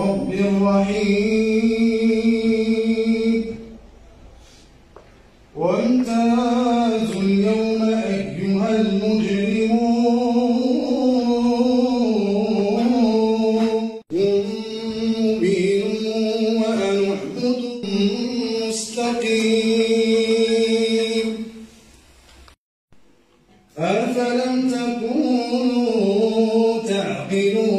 رب رحيم. وامتازوا اليوم أيها المجرمون مبين وأنا حد مستقيم. أفلم تكونوا تعقلون؟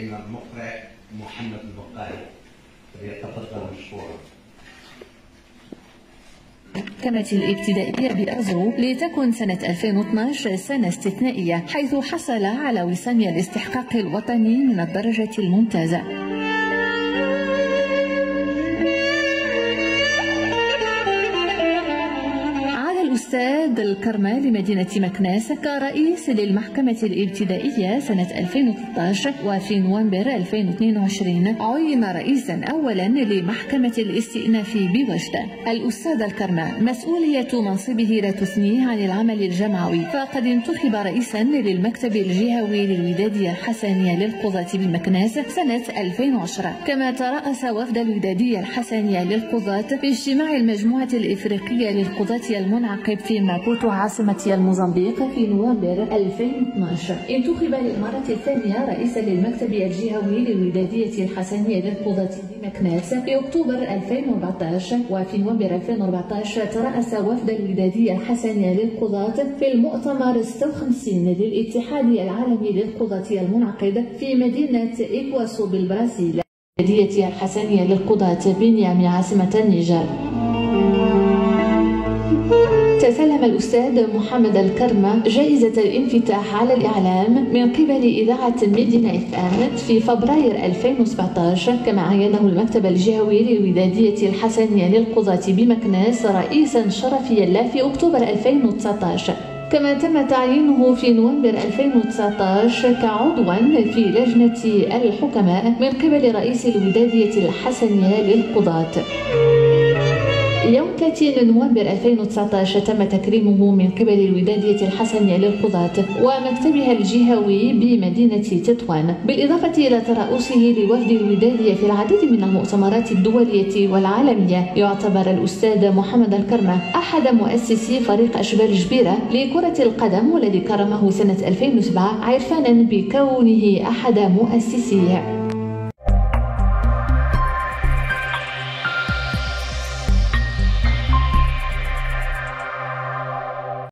المقرئ محمد البقالي ليتفضل مشكورا. كانت الابتدائية بأرزو لتكن سنة 2012 سنة استثنائية، حيث حصل على وسام الاستحقاق الوطني من الدرجة الممتازة. محمد الكرمة لمدينة مكناس كرئيس للمحكمة الابتدائية سنة 2013، وفي نوفمبر 2022 عين رئيسا أولا لمحكمة الاستئناف بوجدة. الأستاذ الكرمة مسؤولية منصبه لا تثنيه عن العمل الجمعوي، فقد انتخب رئيسا للمكتب الجهوي للودادية الحسنية للقضاة بمكناس سنة 2010، كما ترأس وفد الودادية الحسنية للقضاة في اجتماع المجموعة الإفريقية للقضاة المنعقد في كوتو عاصمة الموزمبيق في نوفمبر 2012. انتخب للمرة الثانية رئيسا للمكتب الجهوي للودادية الحسنية للقضاة بمكناس في أكتوبر 2014، وفي نوفمبر 2014 ترأس وفد الودادية الحسنية للقضاة في المؤتمر 56 للاتحاد العالمي للقضاة المنعقد في مدينة إكواسو بالبرازيل. الودادية الحسنية للقضاة بنيامي عاصمة النيجر. تسلم الأستاذ محمد الكرمة جائزة الانفتاح على الإعلام من قبل إذاعة المدينة إف إم في فبراير 2017، كما عينه المكتب الجهوي للودادية الحسنية للقضاة بمكناس رئيسا شرفيا له في أكتوبر 2019، كما تم تعيينه في نوفمبر 2019 كعضوا في لجنة الحكماء من قبل رئيس الودادية الحسنية للقضاة. يوم 30 نوفمبر 2019 تم تكريمه من قبل الودادية الحسنية للقضاة ومكتبها الجهوي بمدينة تطوان، بالإضافة إلى ترأسه لوفد الودادية في العديد من المؤتمرات الدولية والعالمية. يعتبر الأستاذ محمد الكرمة أحد مؤسسي فريق اشبال جبيره لكرة القدم، والذي كرمه سنة 2007 عرفانا بكونه أحد مؤسسيه.